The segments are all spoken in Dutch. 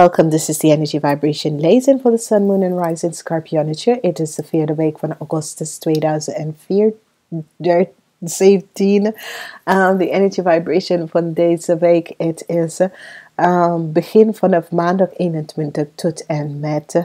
Welcome, this is the energy vibration lesson for the Sun, Moon and Rising Scorpionature. It is the 3rd week on Augustus 2017. The energy vibration van deze week, het is begin vanaf maandag 21 tot en met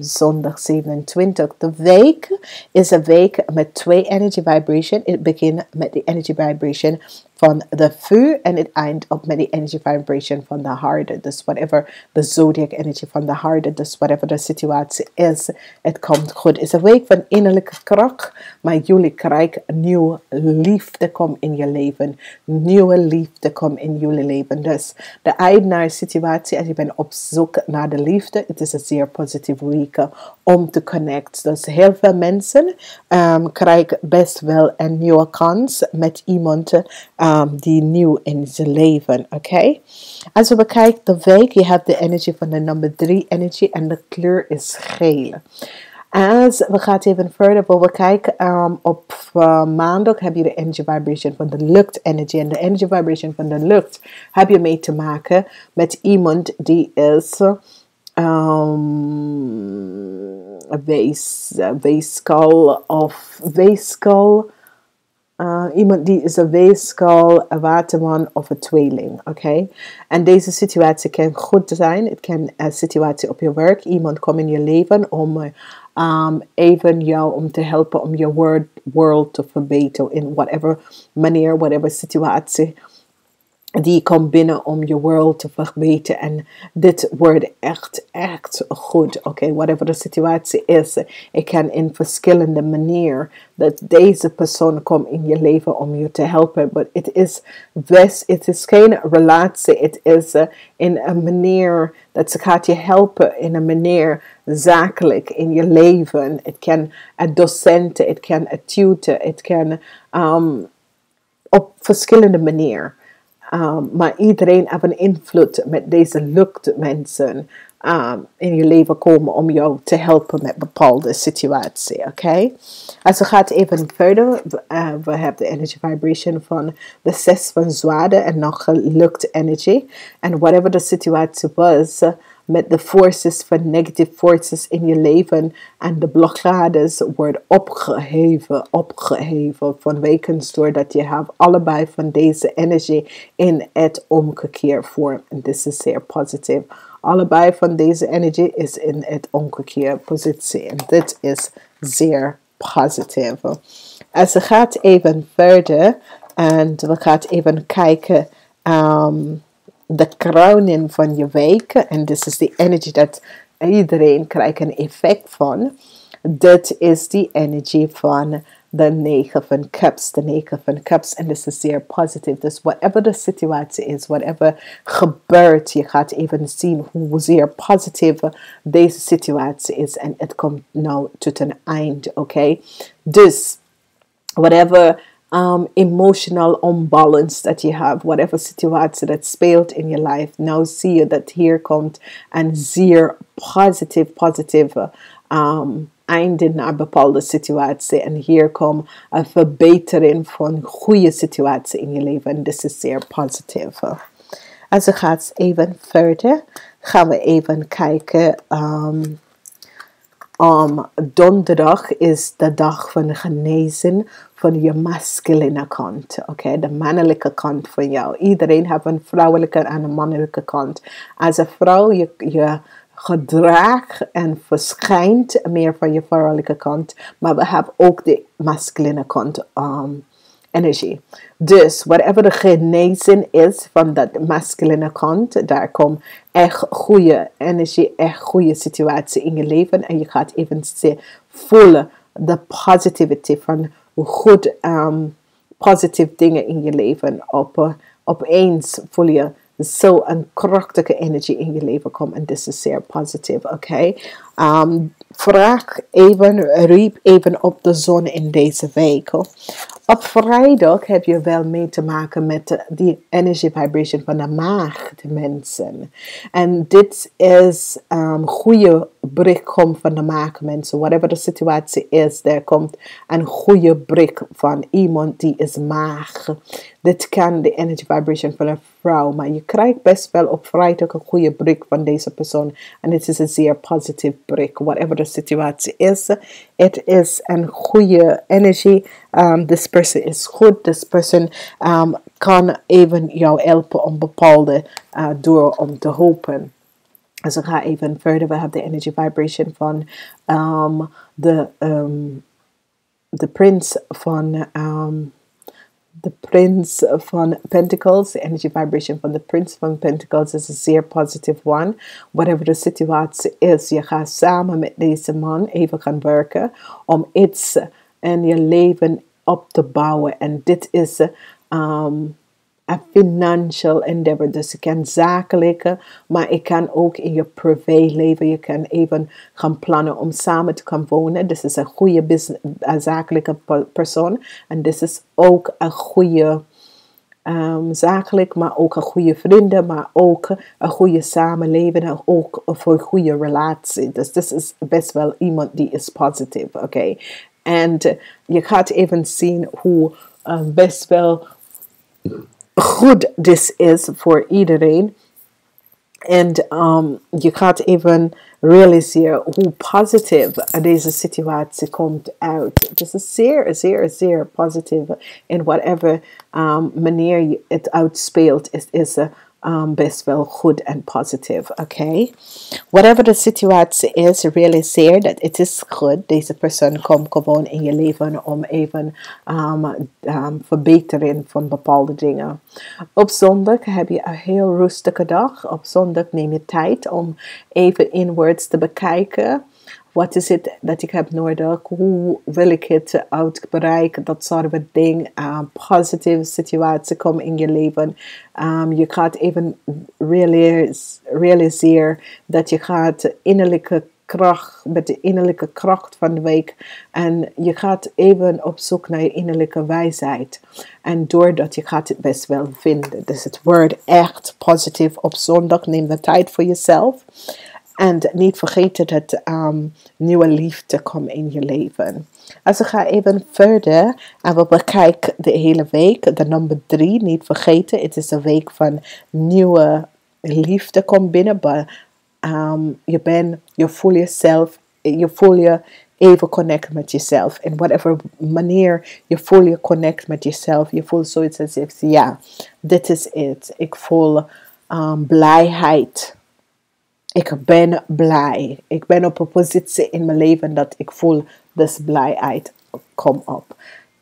zondag 27. De week is een week met twee energy vibration. Het begint met de energy vibration van de vuur en het eind op met de energy vibration van de harde. Dus whatever de zodiac energy van de harde, dus whatever de situatie is, het komt goed. Het is een week van innerlijke kracht, maar jullie krijgen nieuwe liefde kom in je leven. Nieuwe liefde kom in jullie leven. Dus de eind naar situatie, als je bent op zoek naar de liefde, het is een zeer positieve week om te connecten. Dus heel veel mensen krijgen best wel een nieuwe kans met iemand die nieuw in zijn leven, oké? Als we bekijken de week, je hebt de energie van de nummer 3 energie en de kleur is geel. Als we gaan even verder, we kijken op maandag heb je de energy vibration van de lucht energy. En de energy vibration van de lucht heb je mee te maken met iemand die is weeskal. Iemand die is een weeskal, een waterman of een tweeling, oké? En deze situatie kan goed zijn. Het kan een situatie op je werk. Iemand komt in je leven om even jou om te helpen om je world te verbeteren. In whatever manier, whatever situatie die komt binnen om je world te verbeteren. En dit wordt echt goed. Oké, whatever de situatie is. Ik kan in verschillende manieren dat deze persoon komt in je leven om je te helpen. Maar het is best, het is geen relatie. Het is in een manier dat ze gaat je helpen. In een manier zakelijk in je leven. Het kan een docent, het kan een tutor, het kan op verschillende manieren. Maar iedereen heeft een invloed met deze lukt mensen in je leven komen om jou te helpen met bepaalde situatie, oké? Als we gaan even verder, we hebben de energy vibration van de 6 van zwaarden en nog gelukt energy. En whatever de situatie was, met de forces van negative forces in je leven en de blokkades wordt opgeheven van wekens doordat je hebt allebei van deze energie in het omgekeerde vorm. En dit is zeer positief. Allebei van deze energie is in het omgekeerde positie. En dit is zeer positief. Als we gaan even verder en we gaan even kijken de crowning van je week, en dit is de energy dat iedereen krijgt een effect van. Dit is die energy van de 9 van cups, de 9 van cups, en dit is zeer positief. Dus whatever de situatie is, whatever gebeurt, je gaat even zien hoe zeer positief deze situatie is en het komt nou tot een eind, oké? Dus whatever emotional unbalance dat je hebt, whatever situatie dat speelt in je life, nou zie je dat hier komt een zeer positieve einde naar bepaalde situatie. En hier komt een verbetering van goede situatie in je leven. En dit is zeer positief. Als we gaan even verder, gaan we even kijken. Donderdag is de dag van genezen van je masculine kant, oké? De mannelijke kant van jou. Iedereen heeft een vrouwelijke en een mannelijke kant. Als een vrouw je gedrag en verschijnt meer van je vrouwelijke kant, maar we hebben ook de masculine kant energie. Dus whatever de genezen is van dat masculine kant, daar komt echt goede energie, echt goede situatie in je leven. En je gaat even voelen de positivity van hoe goed positieve dingen in je leven. Opeens voel je zo een krachtige energie in je leven komt. En dit is zeer positief, oké? Vraag even, riep even op de zon in deze week. Op vrijdag heb je wel mee te maken met die energy vibration van de maagd mensen. En dit is goede bericht komt van de maker mensen. Whatever de situatie is, daar komt een goede bericht van iemand die is mager. Dit kan de energy vibration van een vrouw. Maar je krijgt best wel op vrijdag een goede bericht van deze persoon. En het is een zeer positief bericht. Whatever de situatie is, het is een goede energy. This person is goed. This person kan even jou helpen om bepaalde deuren om te openen. Dus ik ga even verder. We hebben de energy vibration van de prins van de prins van pentacles. The energy vibration van de prins van pentacles is een zeer positive one. Whatever de situatie is, je gaat samen met deze man even gaan werken om iets in je leven op te bouwen. En dit is een financial endeavor, dus je kan zakelijke, maar je kan ook in je privéleven, je kan even gaan plannen om samen te gaan wonen. Dit is een goede business, een zakelijke persoon, en dit is ook een goede zakelijk, maar ook een goede vrienden, maar ook een goede samenleven en ook voor een goede relatie. Dus dit is best wel iemand die is positief, oké? En je gaat even zien hoe best wel goed dit is voor iedereen. En je gaat even realiseren hoe positief deze situatie komt uit. Dit is zeer, zeer, zeer positief. En whatever manier je het uitspeelt, het is best wel goed en positief. Oké? Whatever de situatie is, realiseer dat het is goed. Deze persoon komt gewoon in je leven om even verbetering van bepaalde dingen. Op zondag heb je een heel rustige dag. Op zondag neem je tijd om even inwaarts te bekijken. Wat is het dat ik heb nodig? Hoe wil ik het uitbereiken? Dat soort van dingen. Positieve situatie komen in je leven. Je gaat even realiseren dat je gaat innerlijke kracht, met de innerlijke kracht van de week. En je gaat even op zoek naar je innerlijke wijsheid. En doordat je gaat het best wel vinden. Dus het wordt echt positief op zondag. Neem de tijd voor jezelf. En niet vergeten dat nieuwe liefde komt in je leven. Als we gaan even verder en we bekijken de hele week, de nummer 3, niet vergeten. Het is een week van nieuwe liefde komt binnen. Maar, je voelt jezelf, je voelt je even connect met jezelf. In whatever manier je voelt je connect met jezelf. Je voelt zoiets als if, ja, dit is het. Ik voel blijheid. Ik ben blij. Ik ben op een positie in mijn leven dat ik voel dus blijheid. Kom op.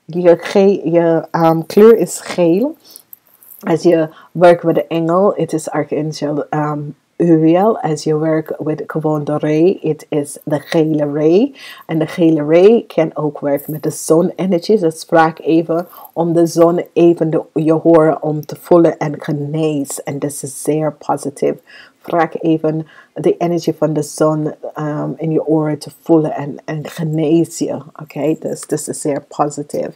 Je kleur is geel. Als je werkt met de engel, het is archangel Uriel. Als je werkt met gewoon de ray, het is de gele ray. En de gele ray kan ook werken met de zon-energy. Dus sprak even om de zon even je horen om te voelen en genezen. En dat is zeer positief. Vraag even de energie van de zon in je oren te voelen en genees je. Oké? Dus dit is zeer positief.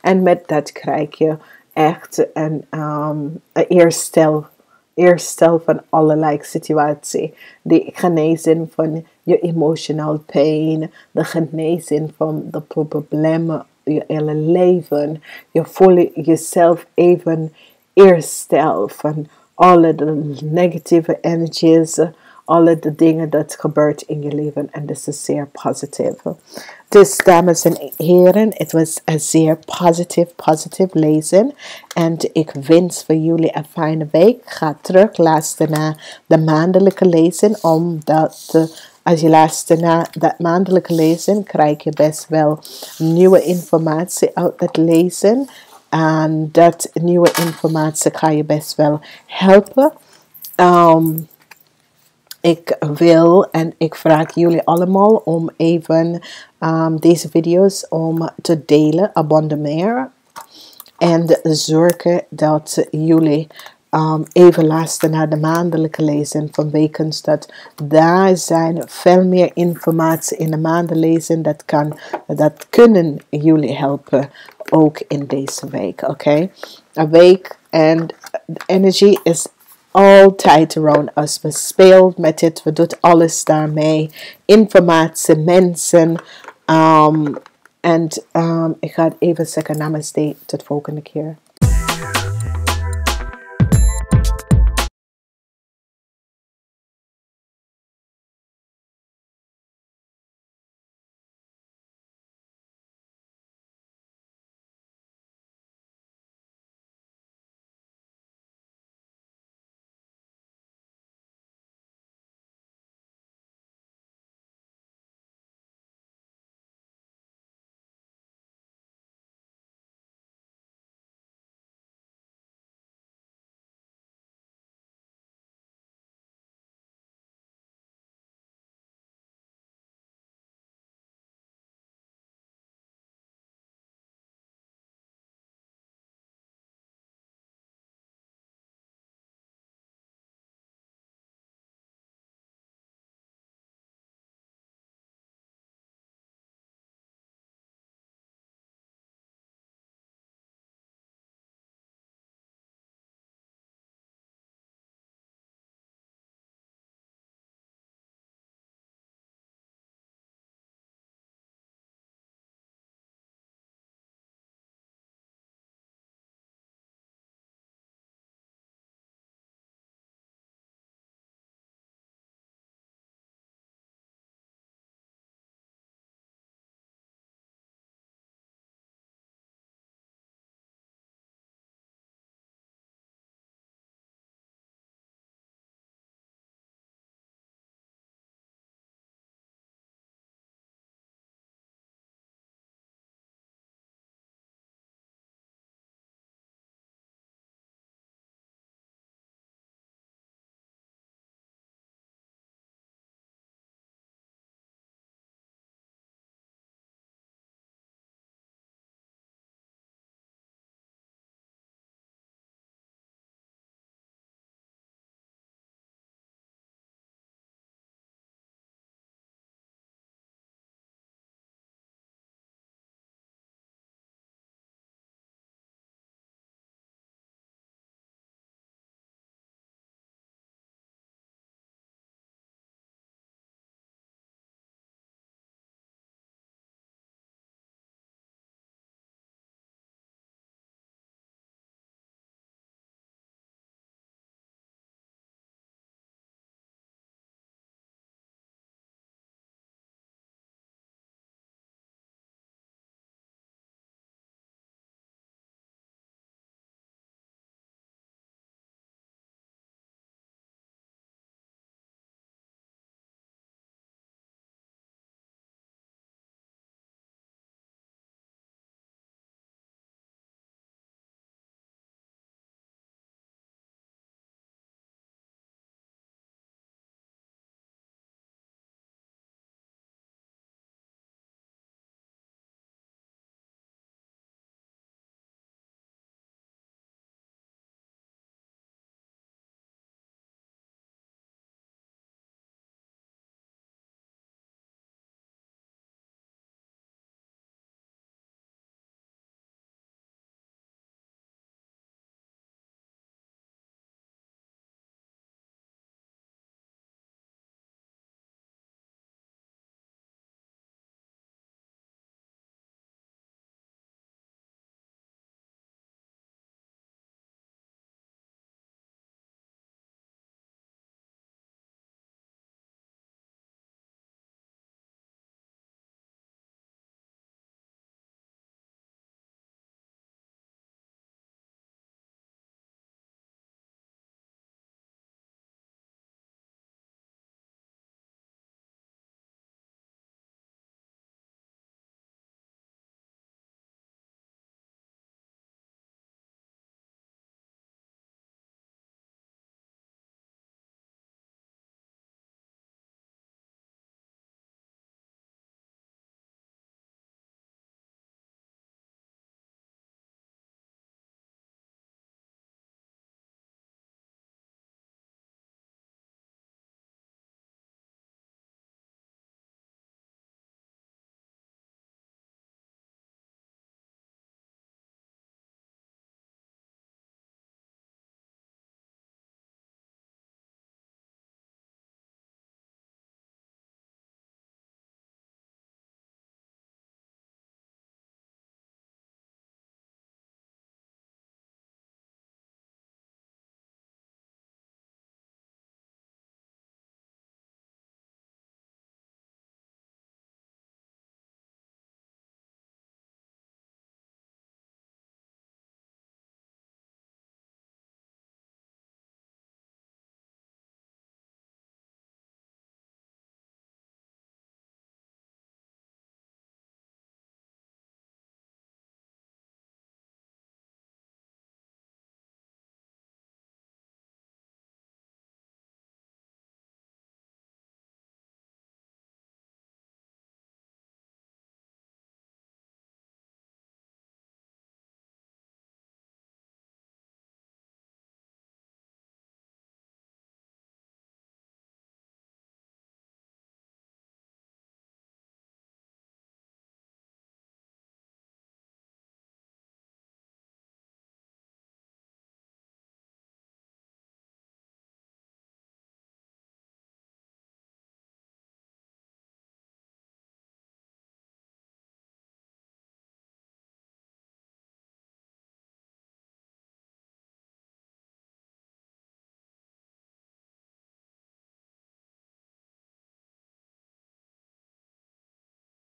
En met dat krijg je echt een herstel van allerlei situaties. De genezing van je emotional pain. De genezing van de problemen in je hele leven. Je voelt jezelf even herstel van alle de negatieve energies, alle de dingen dat gebeurt in je leven. En dit is zeer positief. Dus dames en heren, het was een zeer positief lezen. En ik wens voor jullie een fijne week. Ga terug luisteren naar de maandelijke lezen. Als je luistert naar dat maandelijke lezen, krijg je best wel nieuwe informatie uit dat lezen. En dat nieuwe informatie kan je best wel helpen. Ik wil en ik vraag jullie allemaal om even deze video's om te delen, abonneren. En zorgen dat jullie even luisteren naar de maandelijke lezen van wekens. Dat daar zijn veel meer informatie in de maandelezen. Dat kunnen jullie helpen. Ook in deze week, oké? Een week en energy is altijd around us. We speelt met het, we doen alles daarmee. Informatie, mensen. En ik ga het even zeggen, namaste, tot volgende keer.